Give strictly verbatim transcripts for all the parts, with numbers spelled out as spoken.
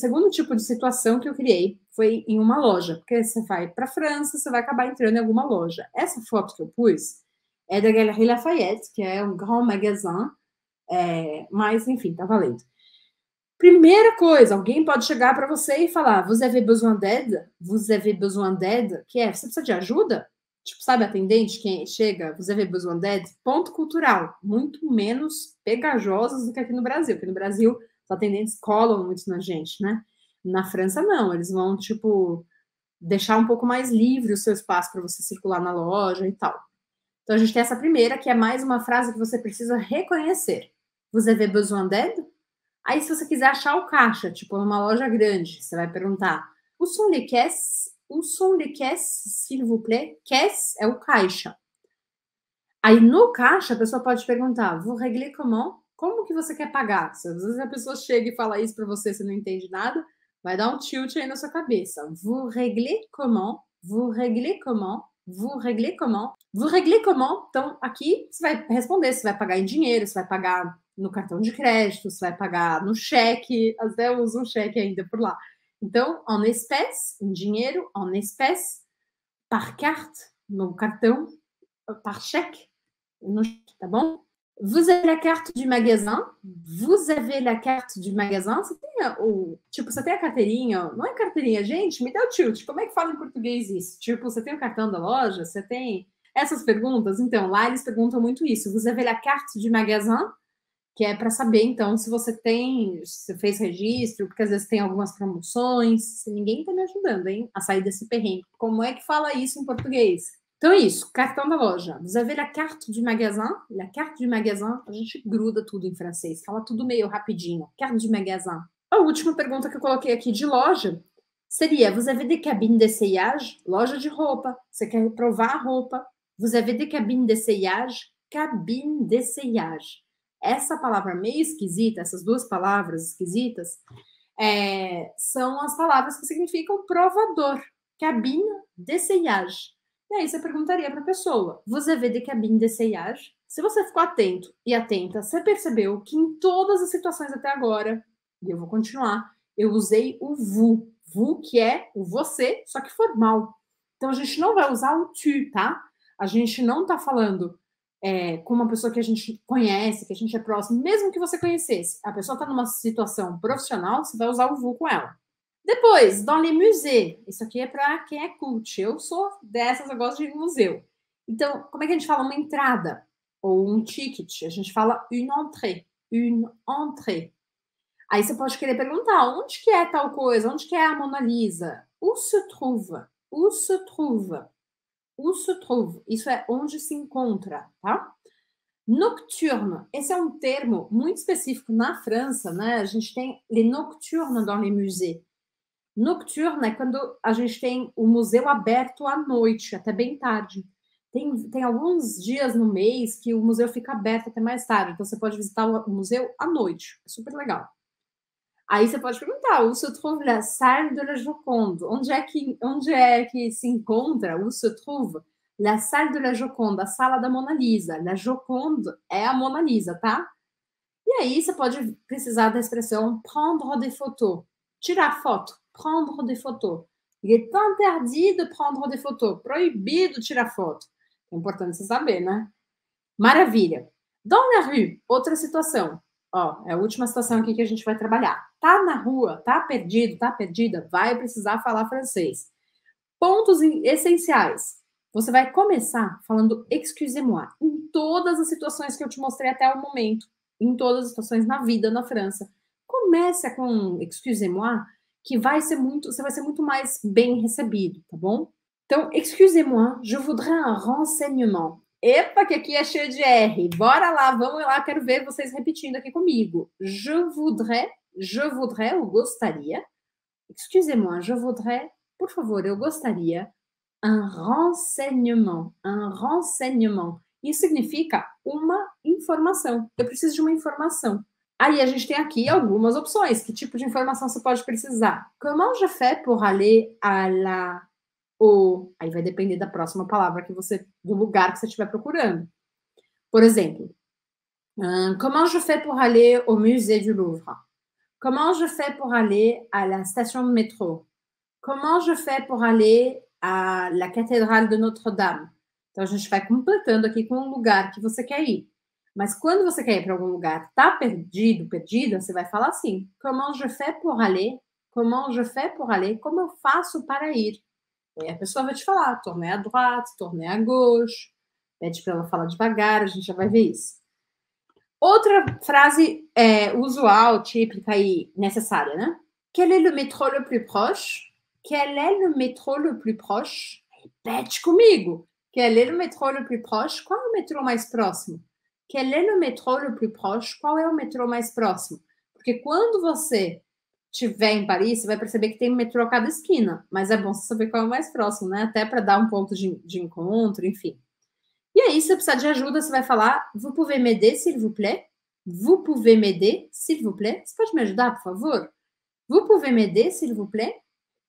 segundo tipo de situação que eu criei foi em uma loja, porque você vai para a França, você vai acabar entrando em alguma loja. Essa foto que eu pus é da Galerie Lafayette, que é um grand magasin, é, mas enfim, tá valendo. Primeira coisa, alguém pode chegar para você e falar: "Vous avez besoin d'aide? Vous avez besoin d'aide?", que é: você precisa de ajuda? Tipo, sabe, atendente, quem chega, "Vous avez besoin d'aide?", ponto cultural, muito menos pegajosos do que aqui no Brasil, porque no Brasil os atendentes colam muito na gente, né? Na França, não, eles vão, tipo, deixar um pouco mais livre o seu espaço para você circular na loja e tal. Então, a gente tem essa primeira, que é mais uma frase que você precisa reconhecer. "Vous avez besoin d'aide?" Aí, se você quiser achar o caixa, tipo, numa loja grande, você vai perguntar: "Où sont les caisses? Où sont les caisses, s'il vous plaît?" Caisse é o caixa. Aí, no caixa, a pessoa pode perguntar: "Vous réglez comment?" Como que você quer pagar? Às vezes a pessoa chega e fala isso para você, você não entende nada, vai dar um tilt aí na sua cabeça. "Vous réglez comment? Vous réglez comment? Vous réglez comment? Vous réglez comment?" Então, aqui você vai responder se vai pagar em dinheiro, se vai pagar no cartão de crédito, se vai pagar no cheque. Até eu uso um cheque ainda por lá. Então, en espèce, em dinheiro, en espèce, par carte, no cartão, par cheque, no cheque, tá bom? "Vous avez la carte du magasin?" "Vous avez la carte du magasin?" Você tem a, o, tipo, você tem a carteirinha? Não é carteirinha, gente? Me dá o tilt. Como é que fala em português isso? Tipo, você tem o cartão da loja? Você tem essas perguntas? Então, lá eles perguntam muito isso. "Vous avez la carte du magasin?", que é para saber, então, se você tem, se fez registro, porque às vezes tem algumas promoções. Ninguém tá me ajudando, hein, a sair desse perrengue. Como é que fala isso em português? Então é isso, cartão da loja. "Vous avez la carte du magasin?" La carte du magasin, a gente gruda tudo em francês, fala tudo meio rapidinho. Carte du magasin. A última pergunta que eu coloquei aqui de loja seria: "Vous avez des cabines d'essayage?" Loja de roupa, você quer provar a roupa. "Vous avez des cabines d'essayage?" Cabine d'essayage. Essa palavra meio esquisita, essas duas palavras esquisitas, é, são as palavras que significam provador. Cabine d'essayage. E aí você perguntaria para a pessoa: "Vous avez des cabines d'essayage?" Se você ficou atento e atenta, você percebeu que em todas as situações até agora, e eu vou continuar, eu usei o vous. Vous, que é o você, só que formal. Então, a gente não vai usar o tu, tá? A gente não tá falando é, com uma pessoa que a gente conhece, que a gente é próximo, mesmo que você conhecesse. A pessoa tá numa situação profissional, você vai usar o vous com ela. Depois, dans les musées. Isso aqui é para quem é cult. Eu sou dessas, eu gosto de ir no museu. Então, como é que a gente fala uma entrada? Ou um ticket? A gente fala une entrée. Une entrée. Aí você pode querer perguntar: onde que é tal coisa? Onde que é a Mona Lisa? Où se trouve? Où se trouve? Où se trouve? Isso é onde se encontra, tá? Nocturne. Esse é um termo muito específico na França, né? A gente tem les nocturnes dans les musées. Nocturne é quando a gente tem o museu aberto à noite, até bem tarde. Tem, tem alguns dias no mês que o museu fica aberto até mais tarde, então você pode visitar o museu à noite, é super legal. Aí você pode perguntar: où se trouve la salle de la Joconde? Onde é que, onde é que se encontra? Où se trouve la salle de la Joconde? A sala da Mona Lisa. La Joconde é a Mona Lisa, tá? E aí você pode precisar da expressão prendre des photos, tirar foto. Prendre des photos. Il est interdit de prendre des photos. Proibido tirar foto. É importante você saber, né? Maravilha. Dans la rue, outra situação. Ó, é a última situação aqui que a gente vai trabalhar. Tá na rua, tá perdido, tá perdida, vai precisar falar francês. Pontos essenciais. Você vai começar falando excusez-moi em todas as situações que eu te mostrei até o momento. Em todas as situações na vida na França. Começa com excusez-moi, que vai ser muito, você vai ser muito mais bem recebido, tá bom? Então, excusez-moi, je voudrais un renseignement. Epa, que aqui é cheio de R. Bora lá, vamos lá, quero ver vocês repetindo aqui comigo. Je voudrais, je voudrais, eu gostaria. Excusez-moi, je voudrais, por favor, eu gostaria. Un renseignement, un renseignement. Isso significa uma informação. Eu preciso de uma informação. Aí a gente tem aqui algumas opções. Que tipo de informação você pode precisar? Comment je fais pour aller à la... Ou... Aí vai depender da próxima palavra que você... Do lugar que você estiver procurando. Por exemplo. Comment je fais pour aller au Musée du Louvre? Comment je fais pour aller à la station de métro? Comment je fais pour aller à la Cathédrale de Notre-Dame? Então, a gente vai completando aqui com um lugar que você quer ir. Mas quando você quer ir para algum lugar que está perdido, perdida, você vai falar assim, comment je fais pour aller? Comment je fais pour aller? Como eu faço para ir? E a pessoa vai te falar, tournez à droite, tournez à gauche. Pede para ela falar devagar, a gente já vai ver isso. Outra frase é, usual, típica e necessária, né? Quel est le métro le plus proche? Quel est le métro le plus proche? Repete comigo. Quel est le métro le plus proche? Qual é o metrô mais próximo? Quel est le métro le plus proche? Qual é o metrô mais próximo? Porque quando você estiver em Paris, você vai perceber que tem metrô a cada esquina. Mas é bom você saber qual é o mais próximo, né? Até para dar um ponto de, de encontro, enfim. E aí, se você precisar de ajuda, você vai falar Vous pouvez m'aider, s'il vous plaît? Vous pouvez m'aider, s'il vous plaît? Você pode me ajudar, por favor? Vous pouvez m'aider, s'il vous plaît?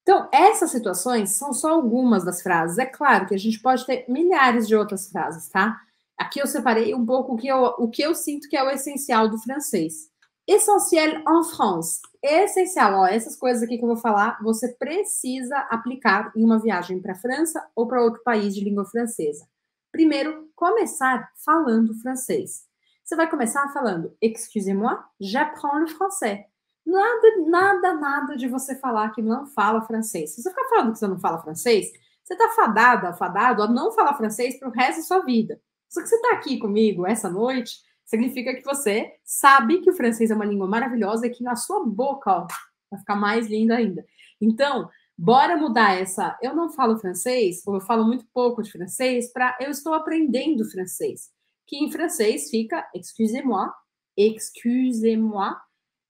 Então, essas situações são só algumas das frases. É claro que a gente pode ter milhares de outras frases, tá? Aqui eu separei um pouco o que eu, o que eu sinto que é o essencial do francês. Essentiel en France. Essencial, ó, essas coisas aqui que eu vou falar, você precisa aplicar em uma viagem para a França ou para outro país de língua francesa. Primeiro, começar falando francês. Você vai começar falando, excusez-moi, j'apprends le français. Nada, nada, nada de você falar que não fala francês. Se você ficar falando que você não fala francês, você tá fadada, fadado a não falar francês pro resto da sua vida. Só que você tá aqui comigo essa noite, significa que você sabe que o francês é uma língua maravilhosa e que na sua boca, ó, vai ficar mais linda ainda. Então, bora mudar essa, eu não falo francês, ou eu falo muito pouco de francês, para eu estou aprendendo francês. Que em francês fica, excusez-moi, excusez-moi,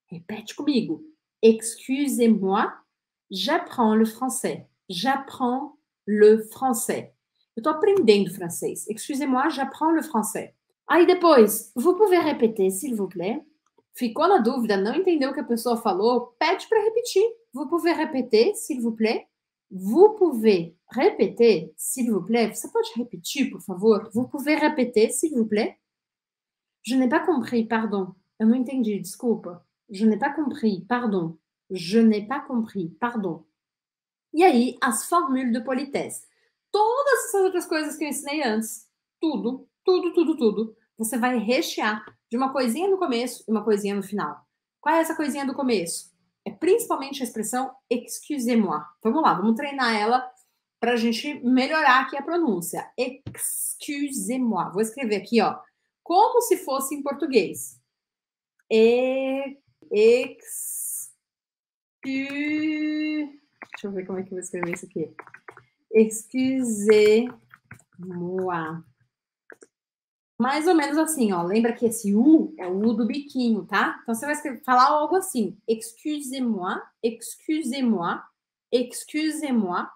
repete comigo, excusez-moi, j'apprends le français, j'apprends le français. Eu estou aprendendo francês, excusez-moi, j'apprends le français. Aí depois, vous pouvez répéter, s'il vous plaît? Ficou na dúvida, não entendeu o que a pessoa falou, pede para repetir. Vous pouvez répéter, s'il vous plaît? Vous pouvez répéter, s'il vous plaît? Você pode repetir, por favor? Vous pouvez répéter, s'il vous plaît? Je n'ai pas compris, pardon. Eu não entendi, desculpa. Je n'ai pas compris, pardon. Je n'ai pas compris, pardon. E aí, as fórmulas de politesse. Todas essas outras coisas que eu ensinei antes. Tudo, tudo, tudo, tudo. Você vai rechear de uma coisinha no começo e uma coisinha no final. Qual é essa coisinha do começo? É principalmente a expressão excusez-moi. Vamos lá, vamos treinar ela para a gente melhorar aqui a pronúncia. Excusez-moi. Vou escrever aqui, ó, como se fosse em português. E, ex, cu, deixa eu ver como é que eu vou escrever isso aqui. Excusez-moi. Mais ou menos assim, ó. Lembra que esse U é o U do biquinho, tá? Então, você vai escrever, falar algo assim. Excusez-moi, excusez-moi, excusez-moi,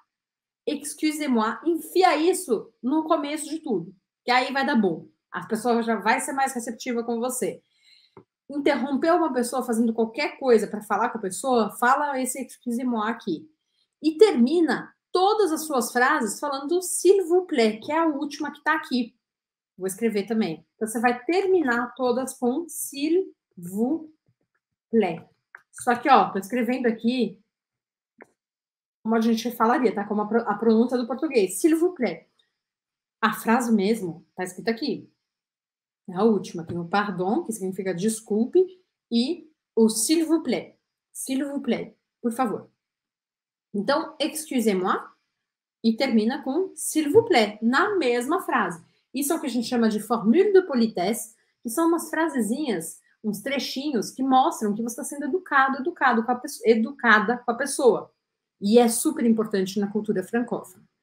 excusez-moi. Enfia isso no começo de tudo, que aí vai dar bom. As pessoas já vai ser mais receptiva com você. Interromper uma pessoa fazendo qualquer coisa para falar com a pessoa, fala esse excusez-moi aqui. E termina todas as suas frases falando s'il vous plaît, que é a última que tá aqui. Vou escrever também. Então, você vai terminar todas com s'il vous plaît. Só que, ó, tô escrevendo aqui como a gente falaria, tá? Como a pronúncia do português. S'il vous plaît. A frase mesmo tá escrita aqui. É a última. Tem o pardon, que significa desculpe, e o s'il vous plaît. S'il vous plaît. Por favor. Então, excusez-moi. E termina com s'il vous plaît. Na mesma frase. Isso é o que a gente chama de formule de politesse, que são umas frasezinhas, uns trechinhos que mostram que você está sendo educado, educado com a pessoa, educada com a pessoa. E é super importante na cultura francófona.